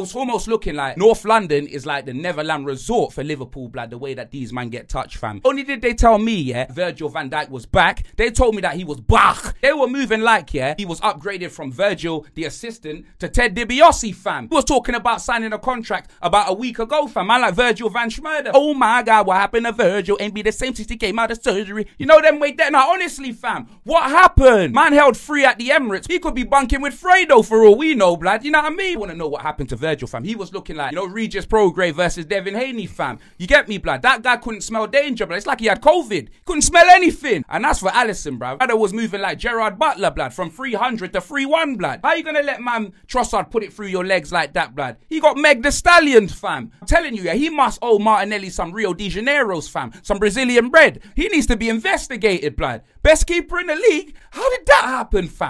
was almost looking like North London is like the Neverland resort for Liverpool, blood, the way that these man get touched, fam. Only did they tell me, yeah, Virgil van Dijk was back. They told me that he was back. They were moving like, yeah, he was upgraded from Virgil, the assistant, to Ted DiBiossi, fam. He was talking about signing a contract about a week ago, fam. I like Virgil van Schmerder. Oh my God, what happened to Virgil? Ain't be the same since he came out of surgery. You know them way that now, honestly, fam. What happened? Man held free at the Emirates. He could be bunking with Fredo for all we know, blood. You know what I mean? I want to know what happened to Virgil, fam. He was looking like, you know, Regis Progre versus Devin Haney, fam. You get me, blood? That guy couldn't smell danger, blood. It's like he had COVID. Couldn't smell anything. And that's for Alisson, bruv. Fredo was moving like Gerard Butler, blood, from 300 to 3-1, blood. How you gonna let man Trossard put it through your legs like that, blood? He got Meg the Stallion, fam. I'm telling you, yeah, he must owe Martinelli some Rio de Janeiro's, fam. Some Brazilian bread. He needs to be investigated, blood. Best keeper in the league? How did that happen, fam?